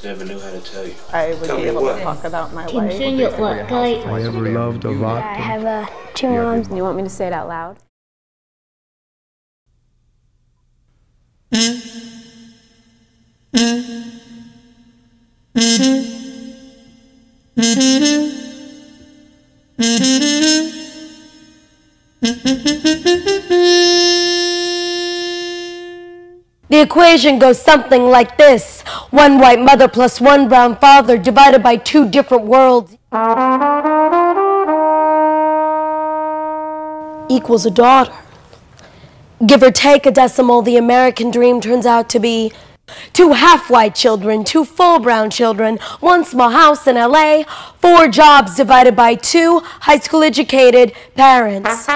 just never knew how to tell you. I would be able to talk about my life. Have I ever loved a lot? I have a two moms. You want me to say it out loud? The equation goes something like this. One white mother plus one brown father divided by two different worlds equals a daughter. Give or take a decimal, the American dream turns out to be two half-white children, two full brown children, one small house in LA, four jobs divided by two high school educated parents.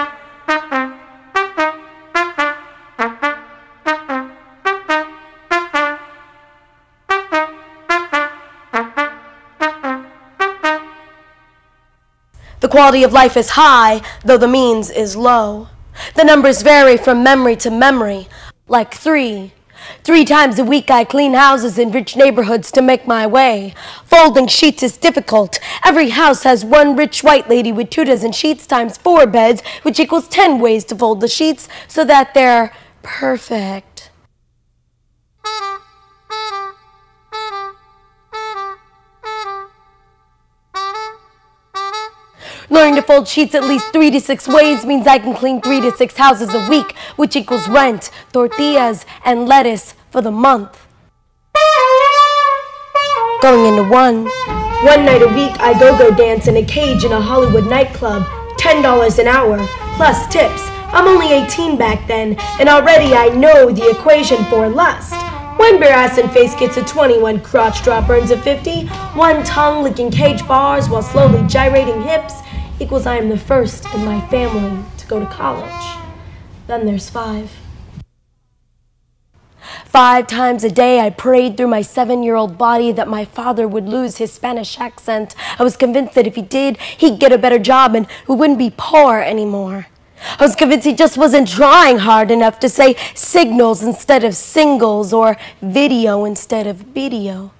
The quality of life is high, though the means is low. The numbers vary from memory to memory, like three. 3 times a week I clean houses in rich neighborhoods to make my way. Folding sheets is difficult. Every house has one rich white lady with 2 dozen sheets times 4 beds, which equals 10 ways to fold the sheets so that they're perfect. Learning to fold sheets at least 3 to 6 ways means I can clean 3 to 6 houses a week, which equals rent, tortillas, and lettuce for the month. Going into one. One night a week, I go-go dance in a cage in a Hollywood nightclub, $10 an hour, plus tips. I'm only 18 back then, and already I know the equation for lust. One bare-ass-in face gets a 20, one crotch drop earns a 50, one tongue licking cage bars while slowly gyrating hips, equals I am the first in my family to go to college. Then there's 5. 5 times a day I prayed through my 7-year-old body that my father would lose his Spanish accent. I was convinced that if he did, he'd get a better job and we wouldn't be poor anymore. I was convinced he just wasn't trying hard enough to say signals instead of singles or video instead of video.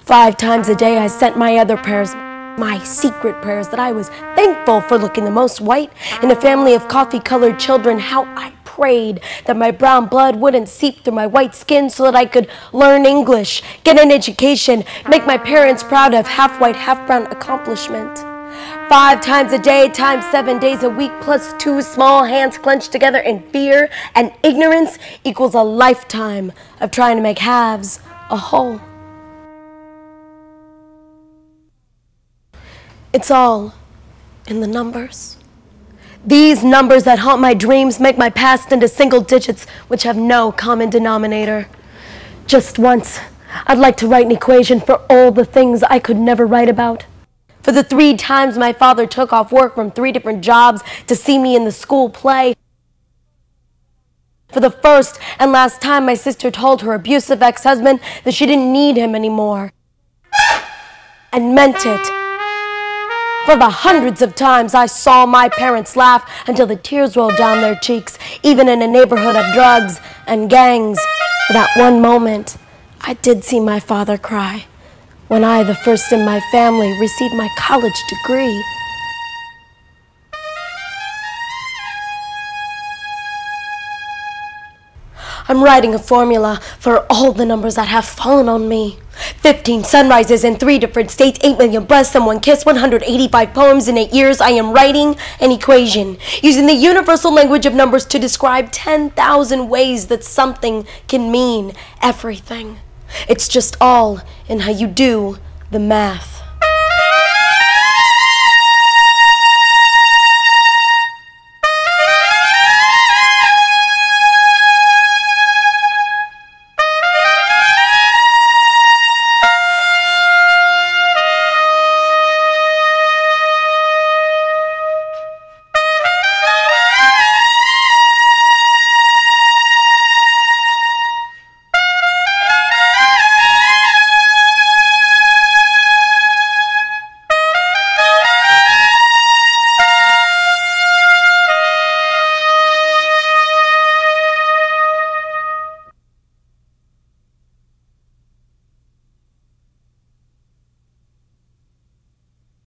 5 times a day I sent my other prayers. My secret prayers that I was thankful for looking the most white in a family of coffee-colored children, how I prayed that my brown blood wouldn't seep through my white skin so that I could learn English, get an education, make my parents proud of half-white, half-brown accomplishment. 5 times a day, times 7 days a week, plus 2 small hands clenched together in fear and ignorance equals a lifetime of trying to make halves a whole. It's all in the numbers. These numbers that haunt my dreams make my past into single digits, which have no common denominator. Just once, I'd like to write an equation for all the things I could never write about. For the 3 times my father took off work from 3 different jobs to see me in the school play. For the first and last time my sister told her abusive ex-husband that she didn't need him anymore. And meant it. For the hundreds of times I saw my parents laugh until the tears rolled down their cheeks, even in a neighborhood of drugs and gangs. For that one moment, I did see my father cry when I, the first in my family, received my college degree. I'm writing a formula for all the numbers that have fallen on me. 15 sunrises in 3 different states, 8 million breasts and 1 kiss, 185 poems in 8 years. I am writing an equation, using the universal language of numbers to describe 10,000 ways that something can mean everything. It's just all in how you do the math.